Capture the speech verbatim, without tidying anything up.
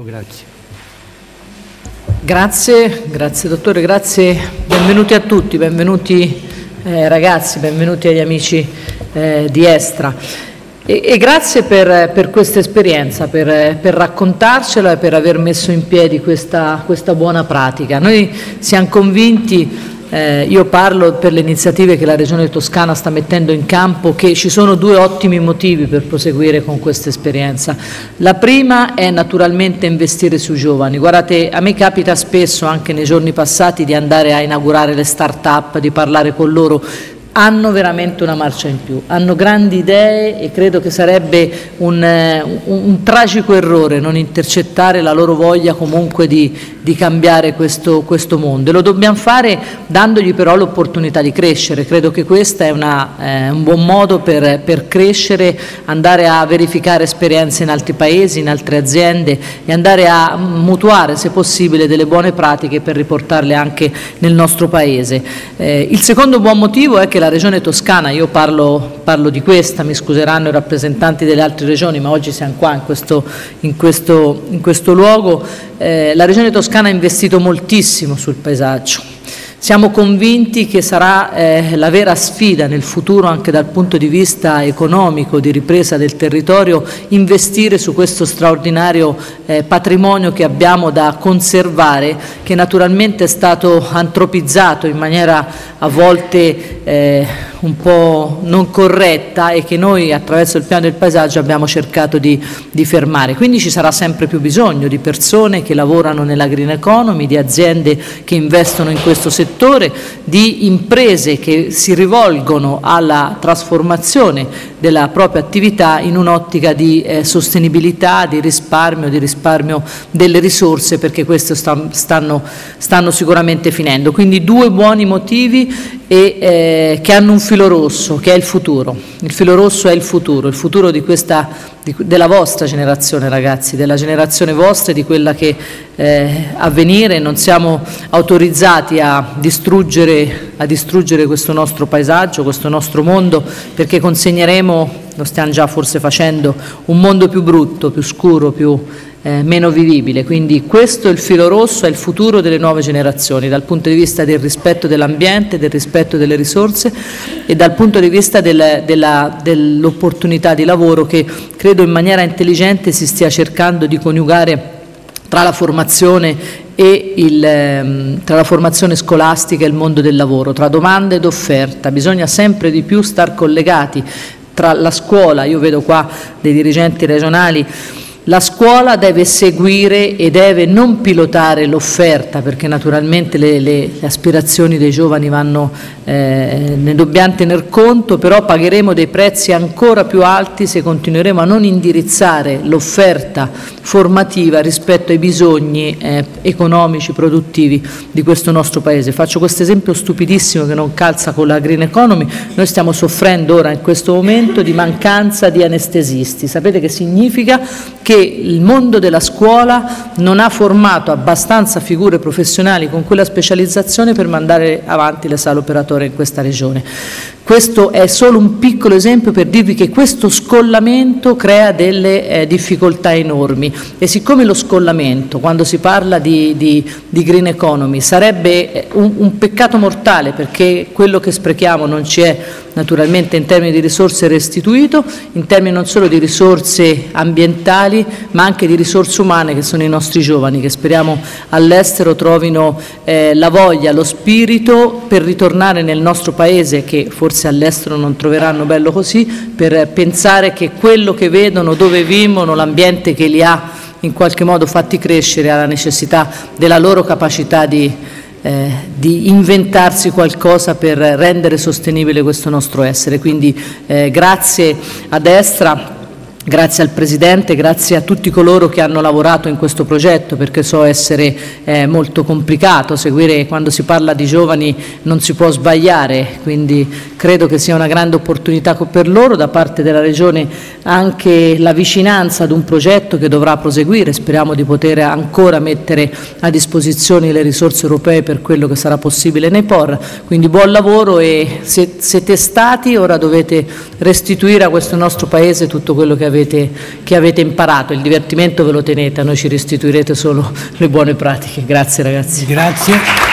Ecco, grazie. Grazie, grazie dottore, grazie, benvenuti a tutti, benvenuti eh, ragazzi, benvenuti agli amici eh, di Estra e, e grazie per, per questa esperienza, per, per raccontarcela e per aver messo in piedi questa, questa buona pratica. Noi siamo convinti, eh, io parlo per le iniziative che la Regione Toscana sta mettendo in campo, che ci sono due ottimi motivi per proseguire con questa esperienza. La prima è naturalmente investire sui giovani. Guardate, a me capita spesso, anche nei giorni passati, di andare a inaugurare le start-up, di parlare con loro. Hanno veramente una marcia in più, hanno grandi idee e credo che sarebbe un, un, un tragico errore non intercettare la loro voglia comunque di, di cambiare questo, questo mondo, e lo dobbiamo fare dandogli però l'opportunità di crescere. Credo che questo è una, eh, un buon modo per, per crescere, andare a verificare esperienze in altri paesi, in altre aziende, e andare a mutuare se possibile delle buone pratiche per riportarle anche nel nostro paese. Eh, il secondo buon motivo è che la La Regione Toscana, io parlo, parlo di questa, mi scuseranno i rappresentanti delle altre regioni, ma oggi siamo qua in questo, in questo, in questo luogo, eh, la Regione Toscana ha investito moltissimo sul paesaggio. Siamo convinti che sarà eh, la vera sfida nel futuro, anche dal punto di vista economico, di ripresa del territorio, investire su questo straordinario eh, patrimonio che abbiamo da conservare, che naturalmente è stato antropizzato in maniera a volte eh, un po' non corretta, e che noi attraverso il piano del paesaggio abbiamo cercato di, di fermare. Quindi ci sarà sempre più bisogno di persone che lavorano nella green economy, di aziende che investono in questo settore, di imprese che si rivolgono alla trasformazione della propria attività in un'ottica di eh, sostenibilità, di risparmio, di risparmio delle risorse, perché queste stanno, stanno, stanno sicuramente finendo. Quindi due buoni motivi e eh, che hanno un filo rosso, che è il futuro. Il filo rosso è il futuro, il futuro di questa, di, della vostra generazione ragazzi, della generazione vostra e di quella che eh, a venire. Non siamo autorizzati a distruggere, a distruggere questo nostro paesaggio, questo nostro mondo, perché consegneremo, lo stiamo già forse facendo, un mondo più brutto, più scuro, più Eh, meno vivibile. Quindi questo è il filo rosso, è il futuro delle nuove generazioni dal punto di vista del rispetto dell'ambiente, del rispetto delle risorse e dal punto di vista del, dell'opportunità di lavoro, che credo in maniera intelligente si stia cercando di coniugare tra la formazione e il, tra la formazione scolastica e il mondo del lavoro, tra domanda ed offerta. Bisogna sempre di più star collegati tra la scuola, io vedo qua dei dirigenti regionali. La scuola deve seguire e deve non pilotare l'offerta, perché naturalmente le, le, le aspirazioni dei giovani vanno, eh, ne dobbiamo tener conto, però pagheremo dei prezzi ancora più alti se continueremo a non indirizzare l'offerta formativa rispetto ai bisogni eh, economici, produttivi di questo nostro Paese. Faccio questo esempio stupidissimo che non calza con la green economy. Noi stiamo soffrendo ora in questo momento di mancanza di anestesisti. Sapete che significa? Che il mondo della scuola non ha formato abbastanza figure professionali con quella specializzazione per mandare avanti le sale operatorie in questa regione. Questo è solo un piccolo esempio per dirvi che questo scollamento crea delle eh, difficoltà enormi, e siccome lo scollamento, quando si parla di, di, di green economy, sarebbe un, un peccato mortale, perché quello che sprechiamo non ci è naturalmente in termini di risorse restituito, in termini non solo di risorse ambientali ma anche di risorse umane, che sono i nostri giovani, che speriamo all'estero trovino eh, la voglia, lo spirito per ritornare nel nostro Paese, che forse se all'estero non troveranno bello così, per pensare che quello che vedono, dove vivono, l'ambiente che li ha in qualche modo fatti crescere, alla necessità della loro capacità di, eh, di inventarsi qualcosa per rendere sostenibile questo nostro essere. Quindi eh, grazie a Estra, grazie al Presidente, grazie a tutti coloro che hanno lavorato in questo progetto, perché so essere eh, molto complicato, seguire, quando si parla di giovani non si può sbagliare, quindi credo che sia una grande opportunità per loro, da parte della Regione anche la vicinanza ad un progetto che dovrà proseguire. Speriamo di poter ancora mettere a disposizione le risorse europee per quello che sarà possibile nei P O R, quindi buon lavoro, e se siete stati, ora dovete restituire a questo nostro Paese tutto quello che avete avete, che avete imparato. Il divertimento ve lo tenete, a noi ci restituirete solo le buone pratiche. Grazie ragazzi. Grazie.